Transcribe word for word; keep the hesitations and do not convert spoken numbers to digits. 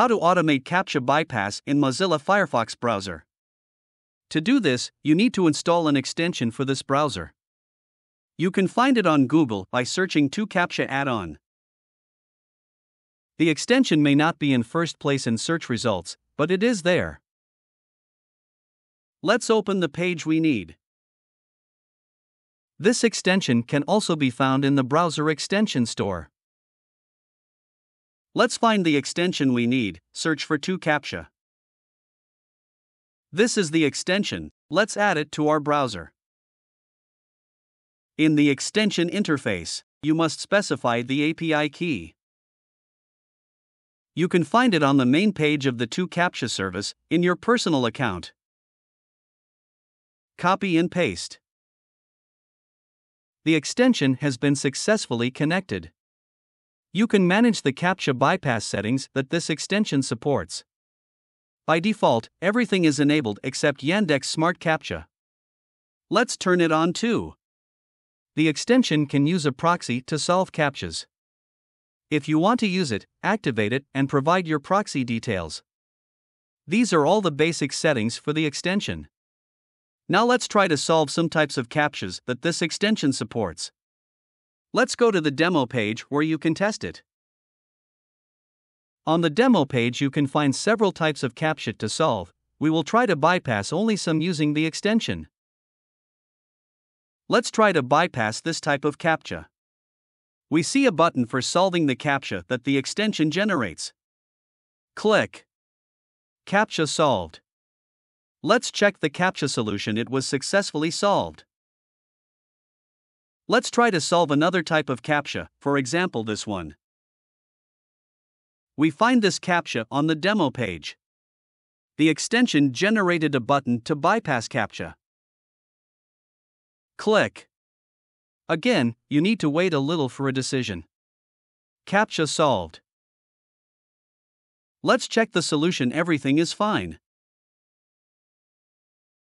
How to automate CAPTCHA bypass in Mozilla Firefox browser. To do this, you need to install an extension for this browser. You can find it on Google by searching two captcha add-on. The extension may not be in first place in search results, but it is there. Let's open the page we need. This extension can also be found in the browser extension store. Let's find the extension we need, search for two captcha. This is the extension, let's add it to our browser. In the extension interface, you must specify the A P I key. You can find it on the main page of the two captcha service, in your personal account. Copy and paste. The extension has been successfully connected. You can manage the CAPTCHA bypass settings that this extension supports. By default, everything is enabled except Yandex Smart CAPTCHA. Let's turn it on too. The extension can use a proxy to solve CAPTCHAs. If you want to use it, activate it and provide your proxy details. These are all the basic settings for the extension. Now let's try to solve some types of CAPTCHAs that this extension supports. Let's go to the demo page where you can test it. On the demo page you can find several types of CAPTCHA to solve. We will try to bypass only some using the extension. Let's try to bypass this type of CAPTCHA. We see a button for solving the CAPTCHA that the extension generates. Click. CAPTCHA solved. Let's check the CAPTCHA solution. It was successfully solved. Let's try to solve another type of CAPTCHA, for example this one. We find this CAPTCHA on the demo page. The extension generated a button to bypass CAPTCHA. Click. Again, you need to wait a little for a decision. CAPTCHA solved. Let's check the solution. Everything is fine.